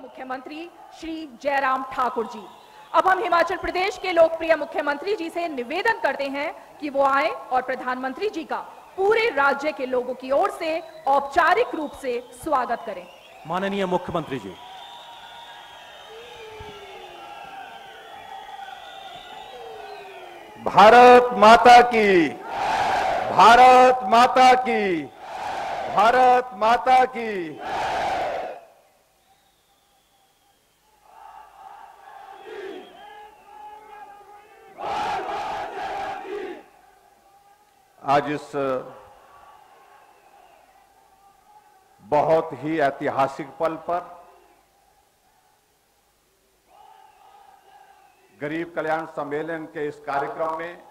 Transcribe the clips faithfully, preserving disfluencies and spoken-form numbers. मुख्यमंत्री श्री जयराम ठाकुर जी। अब हम हिमाचल प्रदेश के लोकप्रिय मुख्यमंत्री जी से निवेदन करते हैं कि वो आए और प्रधानमंत्री जी का पूरे राज्य के लोगों की ओर से औपचारिक रूप से स्वागत करें। माननीय मुख्यमंत्री जी, भारत माता की, भारत माता की, भारत माता की। आज इस बहुत ही ऐतिहासिक पल पर गरीब कल्याण सम्मेलन के इस कार्यक्रम में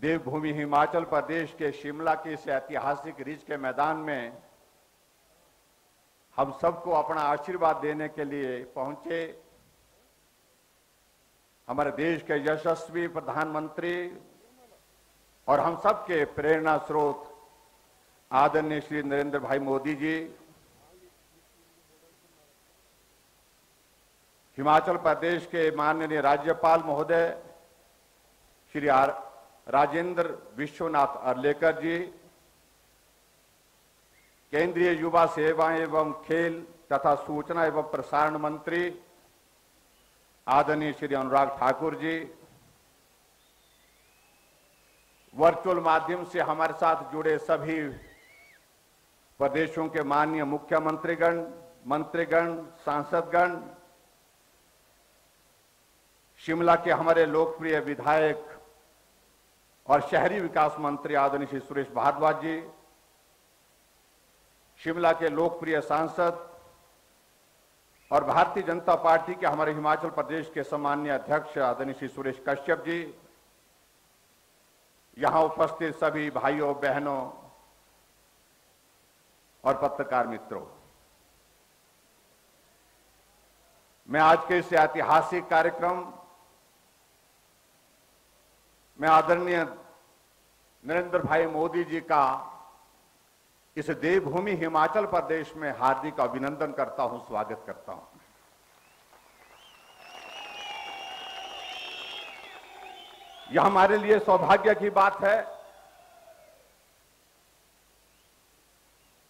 देवभूमि हिमाचल प्रदेश के शिमला के इस ऐतिहासिक रिज के मैदान में हम सबको अपना आशीर्वाद देने के लिए पहुंचे हमारे देश के यशस्वी प्रधानमंत्री और हम सबके प्रेरणा स्रोत आदरणीय श्री नरेंद्र भाई मोदी जी, हिमाचल प्रदेश के माननीय राज्यपाल महोदय श्री राजेंद्र विश्वनाथ अर्लेकर जी, केंद्रीय युवा सेवाएं एवं खेल तथा सूचना एवं प्रसारण मंत्री आदरणीय श्री अनुराग ठाकुर जी, वर्चुअल माध्यम से हमारे साथ जुड़े सभी प्रदेशों के माननीय मुख्यमंत्रीगण, मंत्रीगण, सांसदगण, शिमला के हमारे लोकप्रिय विधायक और शहरी विकास मंत्री आदरणीय श्री सुरेश भारद्वाज जी, शिमला के लोकप्रिय सांसद और भारतीय जनता पार्टी के हमारे हिमाचल प्रदेश के सम्माननीय अध्यक्ष आदरणीय श्री सुरेश कश्यप जी, यहां उपस्थित सभी भाइयों, बहनों और पत्रकार मित्रों, मैं आज के इस ऐतिहासिक कार्यक्रम में आदरणीय नरेंद्र भाई मोदी जी का इस देवभूमि हिमाचल प्रदेश में हार्दिक अभिनंदन करता हूं, स्वागत करता हूं। यह हमारे लिए सौभाग्य की बात है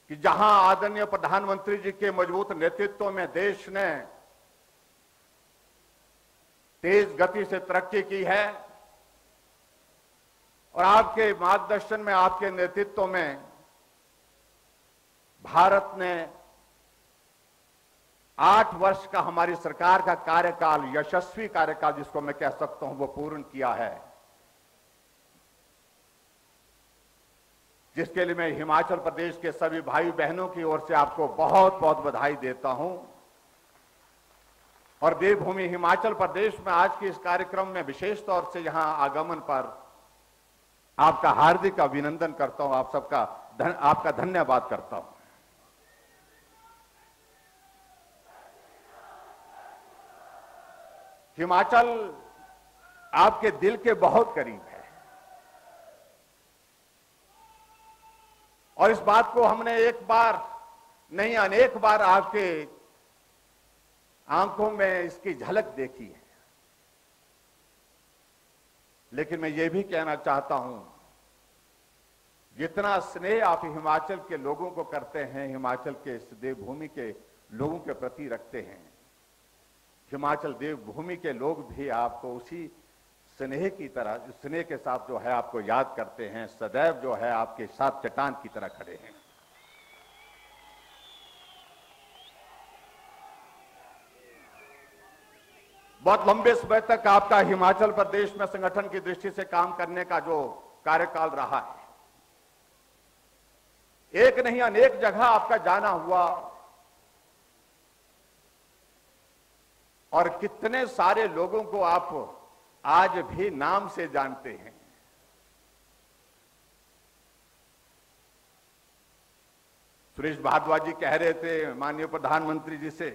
कि जहां आदरणीय प्रधानमंत्री जी के मजबूत नेतृत्व में देश ने तेज गति से तरक्की की है और आपके मार्गदर्शन में, आपके नेतृत्व में भारत ने आठ वर्ष का हमारी सरकार का कार्यकाल, यशस्वी कार्यकाल जिसको मैं कह सकता हूं, वो पूर्ण किया है, जिसके लिए मैं हिमाचल प्रदेश के सभी भाई बहनों की ओर से आपको बहुत बहुत बधाई देता हूं। और देवभूमि हिमाचल प्रदेश में आज के इस कार्यक्रम में विशेष तौर से यहां आगमन पर आपका हार्दिक अभिनंदन करता हूं, आप सबका धन, आपका धन्यवाद करता हूं। हिमाचल आपके दिल के बहुत करीब है और इस बात को हमने एक बार नहीं, अनेक बार आपके आंखों में इसकी झलक देखी है। लेकिन मैं ये भी कहना चाहता हूं, जितना स्नेह आप हिमाचल के लोगों को करते हैं, हिमाचल के इस देवभूमि के लोगों के प्रति रखते हैं, हिमाचल देवभूमि के लोग भी आपको उसी स्नेह की तरह, स्नेह के साथ जो है आपको याद करते हैं, सदैव जो है आपके साथ चट्टान की तरह खड़े हैं। बहुत लंबे समय तक आपका हिमाचल प्रदेश में संगठन की दृष्टि से काम करने का जो कार्यकाल रहा है, एक नहीं अनेक जगह आपका जाना हुआ और कितने सारे लोगों को आप आज भी नाम से जानते हैं। सुरेश भारद्वाज जी कह रहे थे माननीय प्रधानमंत्री जी से,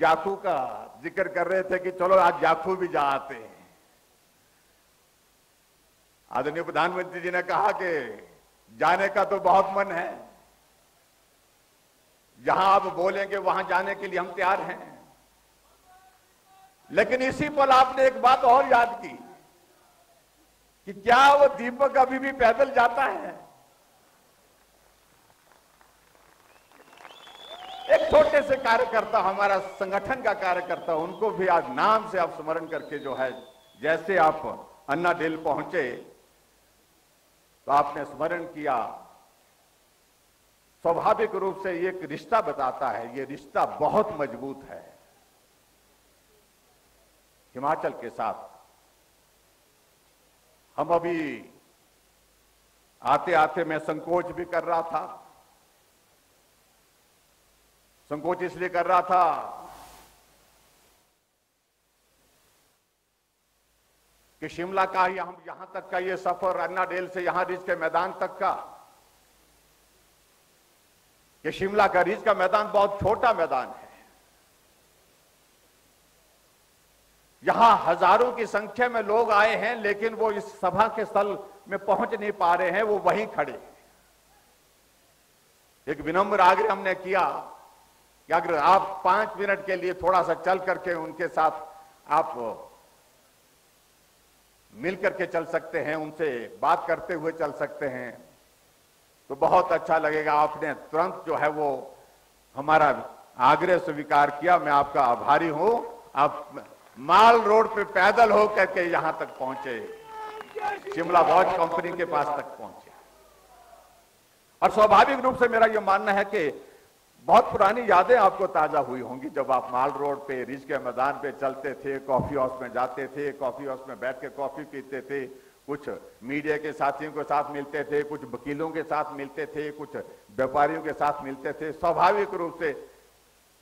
जाखू का जिक्र कर रहे थे कि चलो आज जाखू भी जा आते हैं। आदरणीय प्रधानमंत्री जी ने कहा कि जाने का तो बहुत मन है, जहां आप बोलेंगे वहां जाने के लिए हम तैयार हैं। लेकिन इसी पल आपने एक बात और याद की कि क्या वो दीपक अभी भी पैदल जाता है? एक छोटे से कार्यकर्ता, हमारा संगठन का कार्यकर्ता, उनको भी आज नाम से आप स्मरण करके जो है, जैसे आप अन्ना डेल पहुंचे तो आपने स्मरण किया। स्वाभाविक रूप से ये एक रिश्ता बताता है, ये रिश्ता बहुत मजबूत है हिमाचल के साथ। हम अभी आते आते मैं संकोच भी कर रहा था, संकोच इसलिए कर रहा था कि शिमला का ही हम यहां तक का ये सफर, अन्ना डेल से यहां रिज के मैदान तक का, ये शिमला का रिज का मैदान बहुत छोटा मैदान है। यहां हजारों की संख्या में लोग आए हैं, लेकिन वो इस सभा के स्थल में पहुंच नहीं पा रहे हैं, वो वहीं खड़े हैं। एक विनम्र आग्रह हमने किया कि अगर आप पांच मिनट के लिए थोड़ा सा चल करके उनके साथ आप मिल करके चल सकते हैं, उनसे बात करते हुए चल सकते हैं तो बहुत अच्छा लगेगा। आपने तुरंत जो है वो हमारा आग्रह स्वीकार किया, मैं आपका आभारी हूं। आप माल रोड पे पैदल हो करके यहां तक पहुंचे, शिमला वॉच कंपनी के पास तक पहुंचे। और स्वाभाविक रूप से मेरा यह मानना है कि बहुत पुरानी यादें आपको ताजा हुई होंगी जब आप माल रोड पे, रिज के मैदान पे चलते थे, कॉफी हाउस में जाते थे, कॉफी हाउस में बैठ के कॉफी पीते थे, कुछ मीडिया के साथियों के साथ मिलते थे, कुछ वकीलों के साथ मिलते थे, कुछ व्यापारियों के साथ मिलते थे। स्वाभाविक रूप से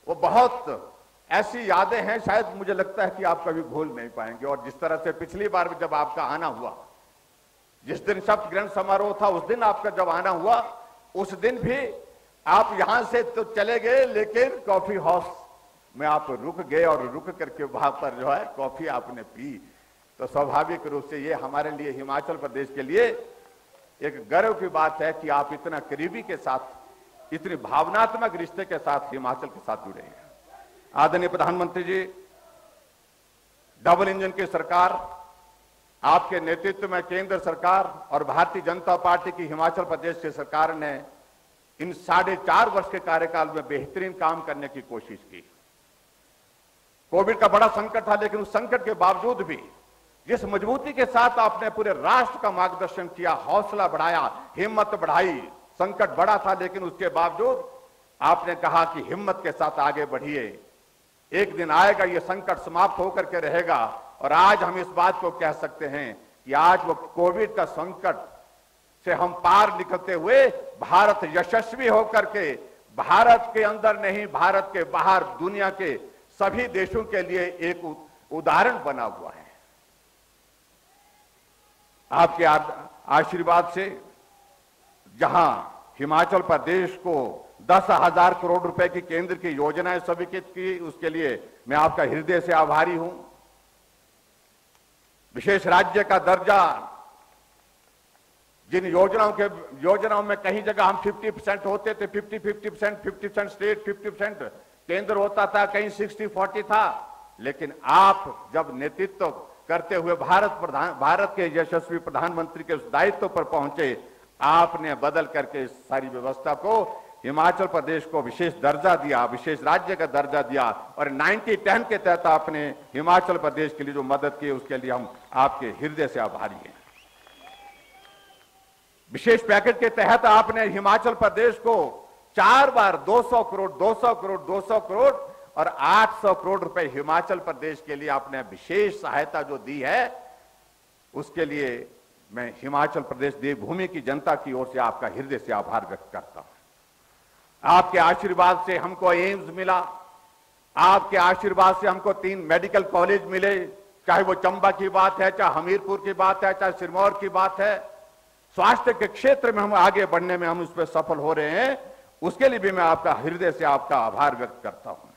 वो बहुत ऐसी यादें हैं, शायद मुझे लगता है कि आप कभी भूल नहीं पाएंगे। और जिस तरह से पिछली बार भी जब आपका आना हुआ, जिस दिन शपथ ग्रहण समारोह था, उस दिन आपका जब आना हुआ, उस दिन भी आप यहां से तो चले गए लेकिन कॉफी हाउस में आप रुक गए और रुक करके वहां पर जो है कॉफी आपने पी। तो स्वाभाविक रूप से ये हमारे लिए, हिमाचल प्रदेश के लिए एक गर्व की बात है कि आप इतना करीबी के साथ, इतने भावनात्मक रिश्ते के साथ हिमाचल के साथ जुड़े हैं। आदरणीय प्रधानमंत्री जी, डबल इंजन की सरकार, आपके नेतृत्व में केंद्र सरकार और भारतीय जनता पार्टी की हिमाचल प्रदेश की सरकार ने इन साढ़े चार वर्ष के कार्यकाल में बेहतरीन काम करने की कोशिश की। कोविड का बड़ा संकट था, लेकिन उस संकट के बावजूद भी जिस मजबूती के साथ आपने पूरे राष्ट्र का मार्गदर्शन किया, हौसला बढ़ाया, हिम्मत बढ़ाई, संकट बड़ा था लेकिन उसके बावजूद आपने कहा कि हिम्मत के साथ आगे बढ़िए, एक दिन आएगा ये संकट समाप्त होकर के रहेगा। और आज हम इस बात को कह सकते हैं कि आज वो कोविड का संकट से हम पार निकलते हुए भारत यशस्वी होकर के, भारत के अंदर नहीं भारत के बाहर दुनिया के सभी देशों के लिए एक उदाहरण बना हुआ है। आपके आशीर्वाद से जहां हिमाचल प्रदेश को दस हजार करोड़ रुपए की केंद्र की योजनाएं स्वीकृत की, उसके लिए मैं आपका हृदय से आभारी हूं। विशेष राज्य का दर्जा, जिन योजनाओं के योजनाओं में कहीं जगह हम पचास परसेंट होते थे, पचास परसेंट पचास परसेंट स्टेट, पचास परसेंट केंद्र होता था, कहीं साठ चालीस था, लेकिन आप जब नेतृत्व करते हुए भारत प्रधान भारत के यशस्वी प्रधानमंत्री के उस दायित्व पर पहुंचे, आपने बदल करके इस सारी व्यवस्था को, हिमाचल प्रदेश को विशेष दर्जा दिया, विशेष राज्य का दर्जा दिया। और नब्बे दस के तहत आपने हिमाचल प्रदेश के लिए जो मदद की, उसके लिए हम आपके हृदय से आभारी हैं। विशेष पैकेज के तहत आपने हिमाचल प्रदेश को चार बार दो सौ करोड़ दो सौ करोड़ दो सौ करोड़ और आठ सौ करोड़ रुपए हिमाचल प्रदेश के लिए आपने विशेष सहायता जो दी है, उसके लिए मैं हिमाचल प्रदेश देवभूमि की जनता की ओर से आपका हृदय से आभार व्यक्त करता हूं। आपके आशीर्वाद से हमको एम्स मिला, आपके आशीर्वाद से हमको तीन मेडिकल कॉलेज मिले, चाहे वो चंबा की बात है, चाहे हमीरपुर की बात है, चाहे सिरमौर की बात है। स्वास्थ्य के क्षेत्र में हम आगे बढ़ने में हम उस पर सफल हो रहे हैं, उसके लिए भी मैं आपका हृदय से आपका आभार व्यक्त करता हूं।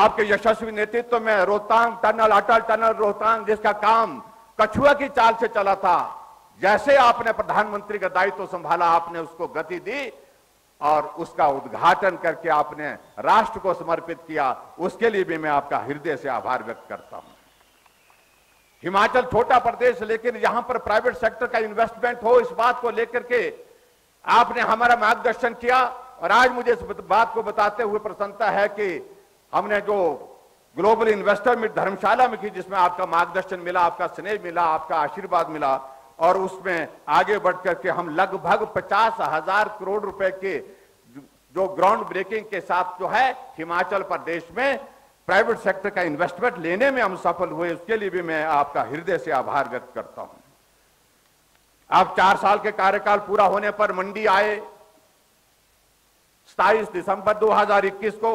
आपके यशस्वी नेतृत्व में रोहतांग टनल, अटल टनल रोहतांग, जिसका काम कछुआ की चाल से चला था, जैसे आपने प्रधानमंत्री का दायित्व संभाला, आपने उसको गति दी और उसका उद्घाटन करके आपने राष्ट्र को समर्पित किया, उसके लिए भी मैं आपका हृदय से आभार व्यक्त करता हूं। हिमाचल छोटा प्रदेश, लेकिन यहां पर प्राइवेट सेक्टर का इन्वेस्टमेंट हो, इस बात को लेकर के आपने हमारा मार्गदर्शन किया और आज मुझे इस बात को बताते हुए प्रसन्नता है कि हमने जो ग्लोबल इन्वेस्टर मीट धर्मशाला में की, जिसमें आपका मार्गदर्शन मिला, आपका स्नेह मिला, आपका आशीर्वाद मिला और उसमें आगे बढ़ करके हम लगभग पचास हजार करोड़ रुपए के जो ग्राउंड ब्रेकिंग के साथ जो है हिमाचल प्रदेश में प्राइवेट सेक्टर का इन्वेस्टमेंट लेने में हम सफल हुए, उसके लिए भी मैं आपका हृदय से आभार व्यक्त करता हूं। आप चार साल के कार्यकाल पूरा होने पर मंडी आए, सताईस दिसंबर दो हजार इक्कीस को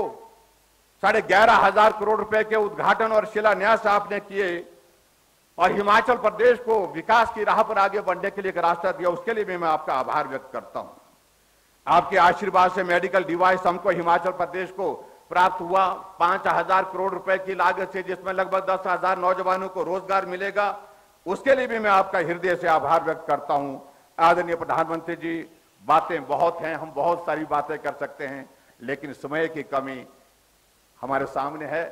साढ़े ग्यारह हजार करोड़ रुपए के उद्घाटन और शिलान्यास आपने किए और हिमाचल प्रदेश को विकास की राह पर आगे बढ़ने के लिए एक रास्ता दिया, उसके लिए भी मैं आपका आभार व्यक्त करता हूं। आपके आशीर्वाद से मेडिकल डिवाइस हमको हिमाचल प्रदेश को प्राप्त हुआ पांच हजार करोड़ रुपए की लागत से, जिसमें लगभग दस हजार नौजवानों को रोजगार मिलेगा, उसके लिए भी मैं आपका हृदय से आभार व्यक्त करता हूं। आदरणीय प्रधानमंत्री जी, बातें बहुत हैं, हम बहुत सारी बातें कर सकते हैं, लेकिन समय की कमी हमारे सामने है।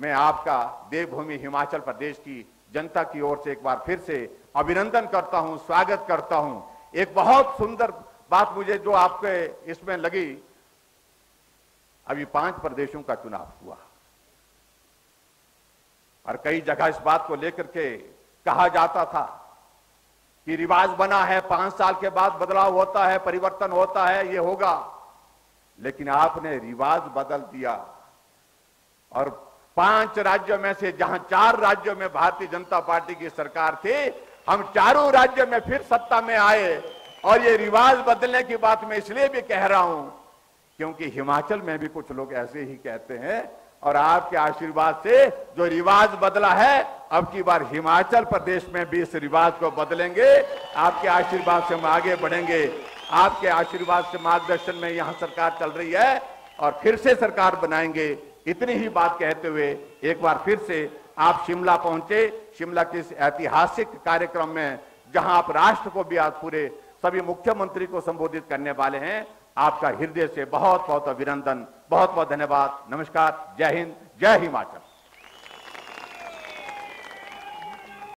मैं आपका देवभूमि हिमाचल प्रदेश की जनता की ओर से एक बार फिर से अभिनंदन करता हूं, स्वागत करता हूं। एक बहुत सुंदर बात मुझे जो आपके इसमें लगी, अभी पांच प्रदेशों का चुनाव हुआ और कई जगह इस बात को लेकर के कहा जाता था कि रिवाज बना है, पांच साल के बाद बदलाव होता है, परिवर्तन होता है, ये होगा, लेकिन आपने रिवाज बदल दिया और पांच राज्यों में से जहां चार राज्यों में भारतीय जनता पार्टी की सरकार थी, हम चारों राज्यों में फिर सत्ता में आए। और ये रिवाज बदलने की बात मैं इसलिए भी कह रहा हूं क्योंकि हिमाचल में भी कुछ लोग ऐसे ही कहते हैं और आपके आशीर्वाद से जो रिवाज बदला है, अब की बार हिमाचल प्रदेश में भी इस रिवाज को बदलेंगे। आपके आशीर्वाद से हम आगे बढ़ेंगे, आपके आशीर्वाद से मार्गदर्शन में यहां सरकार चल रही है और फिर से सरकार बनाएंगे। इतनी ही बात कहते हुए एक बार फिर से आप शिमला पहुंचे, शिमला के इस ऐतिहासिक कार्यक्रम में जहां आप राष्ट्र को भी आज पूरे सभी मुख्यमंत्री को संबोधित करने वाले हैं। आपका हृदय से बहुत बहुत अभिनंदन, बहुत बहुत धन्यवाद। नमस्कार, जय हिंद, जय हिमाचल।